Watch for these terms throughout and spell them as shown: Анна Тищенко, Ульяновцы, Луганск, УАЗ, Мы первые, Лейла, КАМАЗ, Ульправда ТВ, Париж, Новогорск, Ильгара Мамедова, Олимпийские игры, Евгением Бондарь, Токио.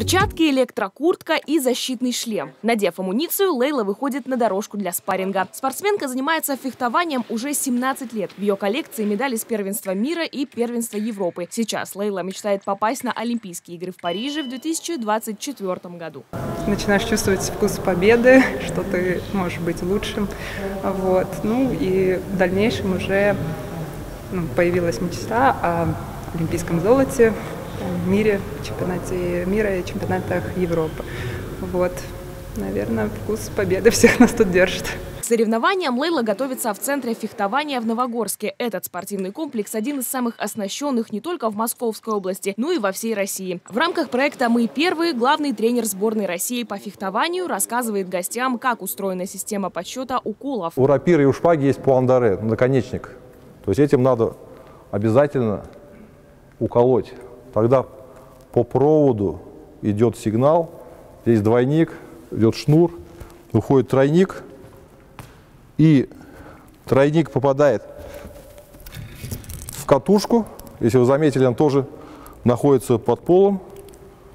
Перчатки, электрокуртка и защитный шлем. Надев амуницию, Лейла выходит на дорожку для спарринга. Спортсменка занимается фехтованием уже 17 лет. В ее коллекции медали с первенства мира и первенства Европы. Сейчас Лейла мечтает попасть на Олимпийские игры в Париже в 2024 году. Начинаешь чувствовать вкус победы, что ты можешь быть лучшим. Вот. Ну и в дальнейшем уже появилась мечта о олимпийском золоте, в мире, чемпионате мира и чемпионатах Европы. Вот, наверное, вкус победы всех нас тут держит. К соревнованиям Лейла готовится в центре фехтования в Новогорске. Этот спортивный комплекс один из самых оснащенных не только в Московской области, но и во всей России. В рамках проекта «Мы первые» главный тренер сборной России по фехтованию рассказывает гостям, как устроена система подсчета уколов. У рапиры и у шпаги есть пуандаре, наконечник. То есть этим надо обязательно уколоть. Тогда по проводу идет сигнал, здесь двойник, идет шнур, выходит тройник, и тройник попадает в катушку. Если вы заметили, он тоже находится под полом.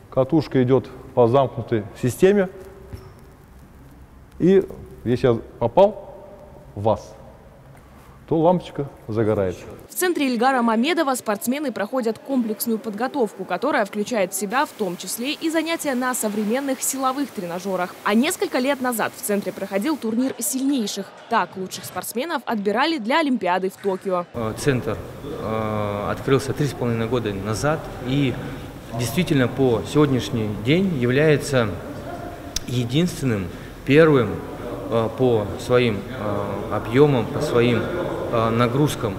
Катушка идет по замкнутой системе. И если я попал в вас, то лампочка загорает. В центре Ильгара Мамедова спортсмены проходят комплексную подготовку, которая включает в себя в том числе и занятия на современных силовых тренажерах. А несколько лет назад в центре проходил турнир сильнейших. Так лучших спортсменов отбирали для Олимпиады в Токио. Центр открылся 3,5 года назад и действительно по сегодняшний день является единственным, первым по своим объемам, по своим нагрузкам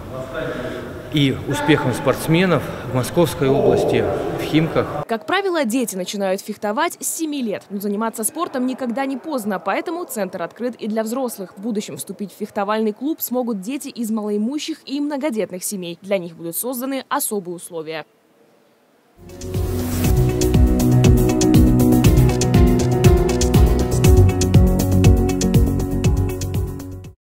и успехом спортсменов в Московской области, в Химках. Как правило, дети начинают фехтовать с 7 лет. Но заниматься спортом никогда не поздно, поэтому центр открыт и для взрослых. В будущем вступить в фехтовальный клуб смогут дети из малоимущих и многодетных семей. Для них будут созданы особые условия.